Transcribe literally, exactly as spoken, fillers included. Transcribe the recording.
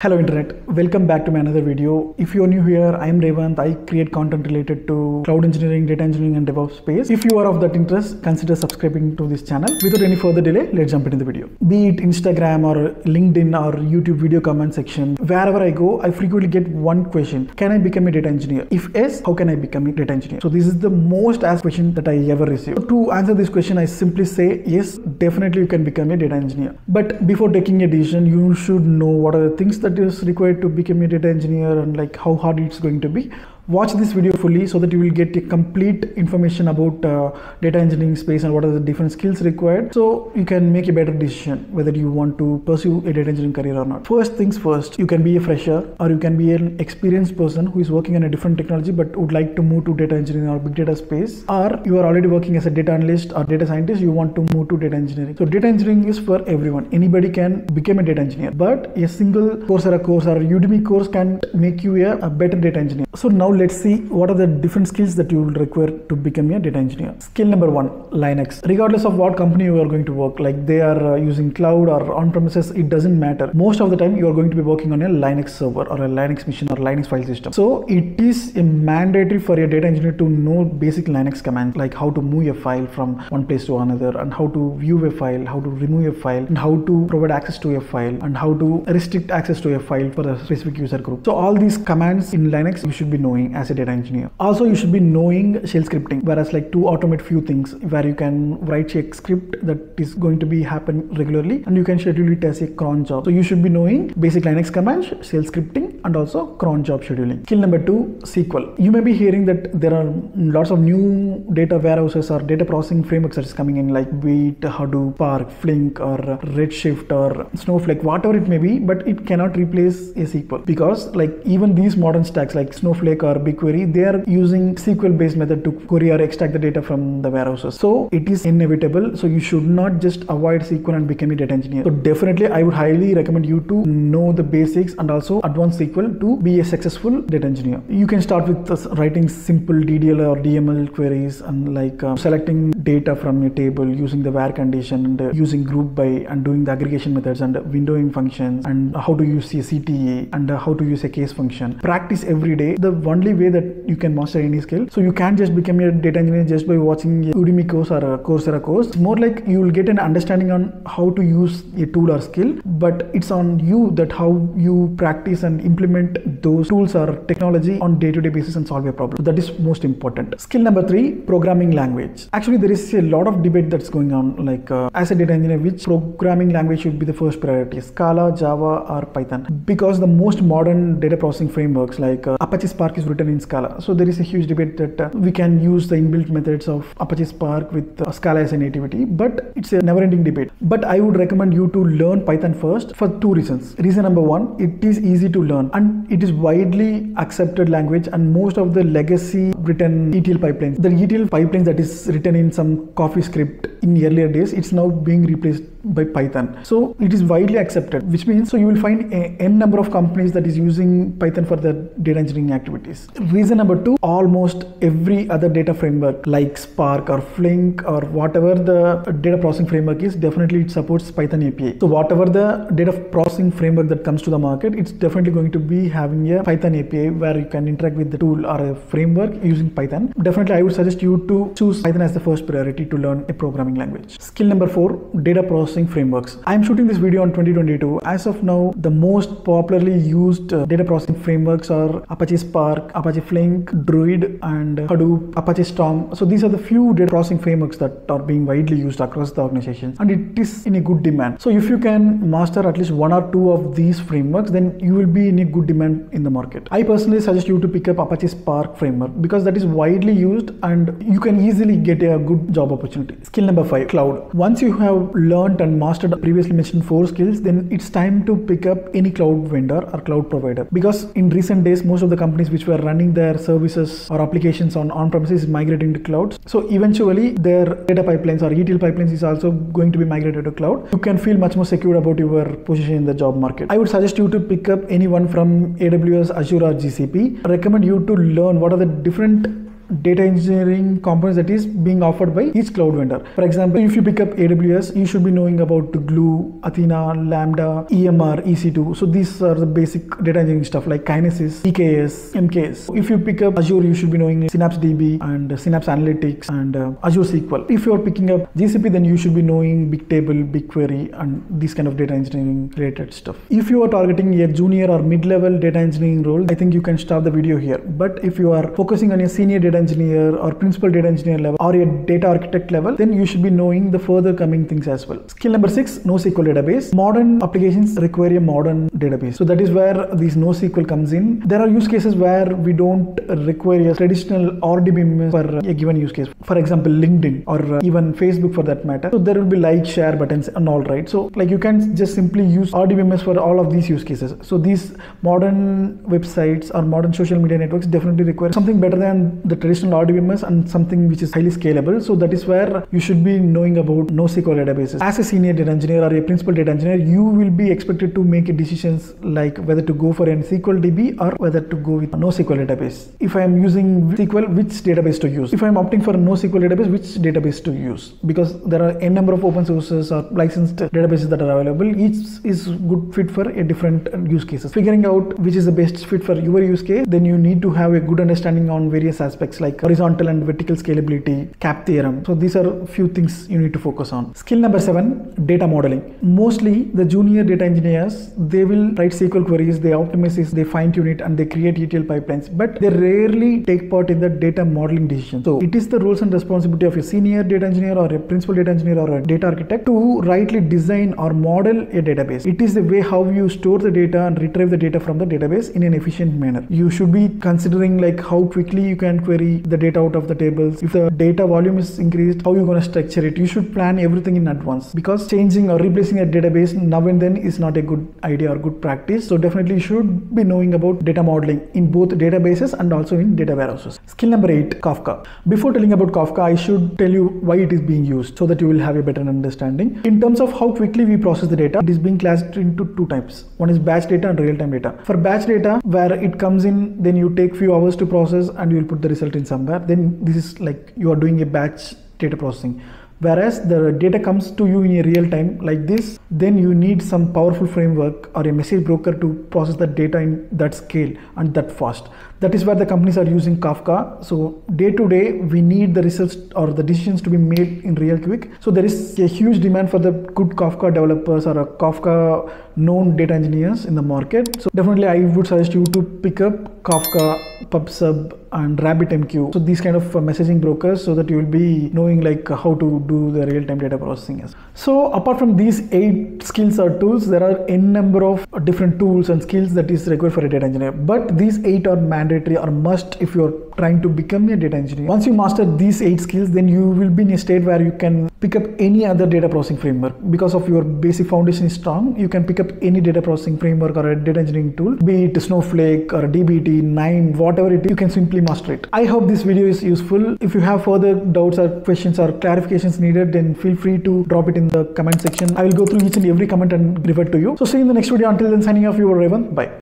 Hello internet, welcome back to my another video. If you're new here, I am Revanth. I create content related to cloud engineering, data engineering and DevOps space. If you are of that interest, consider subscribing to this channel. Without any further delay, let's jump into the video. Be it Instagram or LinkedIn or YouTube video comment section, wherever I go, I frequently get one question: can I become a data engineer? If yes, how can I become a data engineer? So this is the most asked question that I ever receive. So to answer this question, I simply say yes, definitely you can become a data engineer. But before taking a decision, you should know what are the things that that is required to become a data engineer and like how hard it's going to be. Watch this video fully so that you will get a complete information about uh, data engineering space and what are the different skills required, so you can make a better decision whether you want to pursue a data engineering career or not. First things first, you can be a fresher or you can be an experienced person who is working on a different technology but would like to move to data engineering or big data space, or you are already working as a data analyst or data scientist, you want to move to data engineering. So data engineering is for everyone. Anybody can become a data engineer, but a single Coursera course or a Udemy course can make you a, a better data engineer. So now let's see what are the different skills that you will require to become a data engineer. Skill number one, Linux. Regardless of what company you are going to work, like they are uh, using cloud or on-premises, it doesn't matter. Most of the time you are going to be working on a Linux server or a Linux machine or Linux file system. So it is a mandatory for a data engineer to know basic Linux commands, like how to move a file from one place to another, and how to view a file, how to remove a file, and how to provide access to a file, and how to restrict access to a file for a specific user group. So all these commands in Linux you should be knowing as a data engineer. Also you should be knowing shell scripting, whereas like to automate few things where you can write a script that is going to be happen regularly and you can schedule it as a cron job. So you should be knowing basic Linux commands, shell scripting and also cron job scheduling. Skill number two, S Q L. You may be hearing that there are lots of new data warehouses or data processing frameworks that is coming in, like be it Hadoop, Spark, Flink or Redshift or Snowflake, whatever it may be, but it cannot replace a S Q L, because like even these modern stacks like Snowflake or BigQuery, they are using S Q L based method to query or extract the data from the warehouses. So it is inevitable. So you should not just avoid S Q L and become a data engineer. So definitely I would highly recommend you to know the basics and also advanced S Q L to be a successful data engineer. You can start with uh, writing simple D D L or D M L queries and like uh, selecting data from a table using the var condition and uh, using group by and doing the aggregation methods and uh, windowing functions, and how to use a C T A and uh, how to use a case function. Practice every day. The one only way that you can master any skill. So you can't just become a data engineer just by watching a Udemy course or a Coursera course. It's more like you will get an understanding on how to use a tool or skill, but it's on you that how you practice and implement those tools or technology on day-to-day basis and solve a problem. So that is most important. Skill number three, programming language. Actually there is a lot of debate that's going on, like uh, as a data engineer which programming language should be the first priority, Scala, Java or Python, because the most modern data processing frameworks like uh, Apache Spark is written in Scala. So there is a huge debate that uh, we can use the inbuilt methods of Apache Spark with uh, Scala as a nativity, but it's a never-ending debate. But I would recommend you to learn Python first for two reasons. Reason number one, it is easy to learn and it is widely accepted language, and most of the legacy written E T L pipelines, the E T L pipelines that is written in some CoffeeScript in earlier days, it's now being replaced by Python. So it is widely accepted, which means so you will find a n number of companies that is using Python for their data engineering activities. Reason number two, almost every other data framework like Spark or Flink or whatever the data processing framework is, definitely it supports Python A P I. So whatever the data processing framework that comes to the market, it's definitely going to be having a Python A P I where you can interact with the tool or a framework using Python. Definitely I would suggest you to choose Python as the first priority to learn a programming language. Skill number four, data processing frameworks. I am shooting this video on twenty twenty-two. As of now, the most popularly used uh, data processing frameworks are Apache Spark, Apache Flink, Druid and Hadoop, Apache Storm. So these are the few data processing frameworks that are being widely used across the organizations, and it is in a good demand. So if you can master at least one or two of these frameworks, then you will be in a good demand in the market. I personally suggest you to pick up Apache Spark framework because that is widely used and you can easily get a good job opportunity. Skill number five, cloud. Once you have learned and mastered previously mentioned four skills, then it's time to pick up any cloud vendor or cloud provider, because in recent days most of the companies which were running their services or applications on on-premises is migrating to clouds. So eventually their data pipelines or E T L pipelines is also going to be migrated to cloud. You can feel much more secure about your position in the job market. I would suggest you to pick up anyone from A W S, Azure or G C P. I recommend you to learn what are the different data engineering components that is being offered by each cloud vendor. For example, if you pick up A W S, you should be knowing about Glue, Athena, Lambda, E M R, E C two. So these are the basic data engineering stuff like Kinesis, E K S, M K S. If you pick up Azure, you should be knowing Synapse D B and Synapse Analytics and uh, Azure S Q L. If you are picking up G C P, then you should be knowing Bigtable, BigQuery and these kind of data engineering related stuff. If you are targeting a junior or mid-level data engineering role, I think you can stop the video here. But if you are focusing on a senior data engineer or principal data engineer level or a data architect level, then you should be knowing the further coming things as well. Skill number six, NoSQL database. Modern applications require a modern database. So that is where these NoSQL comes in. There are use cases where we don't require a traditional R D B M S for a given use case. For example, LinkedIn or even Facebook for that matter. So there will be like, share buttons and all, right? So like you can just simply use R D B M S for all of these use cases. So these modern websites or modern social media networks definitely require something better than the traditional R D B M S and something which is highly scalable. So that is where you should be knowing about NoSQL databases. As a senior data engineer or a principal data engineer, you will be expected to make decisions like whether to go for an S Q L D B or whether to go with a NoSQL database. If I am using S Q L, which database to use? If I am opting for a NoSQL database, which database to use? Because there are n number of open sources or licensed databases that are available. Each is good fit for a different use cases. Figuring out which is the best fit for your use case, then you need to have a good understanding on various aspects like horizontal and vertical scalability, C A P theorem. So these are few things you need to focus on. Skill number seven, data modeling. Mostly the junior data engineers, they will write S Q L queries, they optimize it, they fine tune it, and they create E T L pipelines, but they rarely take part in the data modeling decision. So it is the roles and responsibility of a senior data engineer or a principal data engineer or a data architect to rightly design or model a database. It is the way how you store the data and retrieve the data from the database in an efficient manner. You should be considering like how quickly you can query the data out of the tables. If the data volume is increased, how you're going to structure it. You should plan everything in advance, because changing or replacing a database now and then is not a good idea or good practice. So definitely you should be knowing about data modeling in both databases and also in data warehouses. Skill number eight, Kafka. Before telling about Kafka, I should tell you why it is being used so that you will have a better understanding. In terms of how quickly we process the data, it is being classed into two types. One is batch data and real-time data. For batch data, where it comes in, then you take few hours to process and you will put the result in somewhere. Then this is like you are doing a batch data processing. Whereas the data comes to you in a real time like this, then you need some powerful framework or a message broker to process that data in that scale and that fast. That is where the companies are using Kafka. So day to day, we need the results or the decisions to be made in real quick. So there is a huge demand for the good Kafka developers or a Kafka known data engineers in the market. So definitely I would suggest you to pick up Kafka, PubSub and RabbitMQ. So these kind of messaging brokers so that you will be knowing like how to do the real-time data processing. So apart from these eight skills or tools, there are n number of different tools and skills that is required for a data engineer. But these eight are mandatory or must if you are trying to become a data engineer. Once you master these eight skills, then you will be in a state where you can pick up any other data processing framework. Because of your basic foundation is strong, you can pick up any data processing framework or a data engineering tool, be it Snowflake or D B T, nine, whatever it is, you can simply master it. I hope this video is useful. If you have further doubts or questions or clarifications needed, then feel free to drop it in the comment section. I will go through each and every comment and revert to you. So see you in the next video. Until then, signing off, your Revanth. Bye.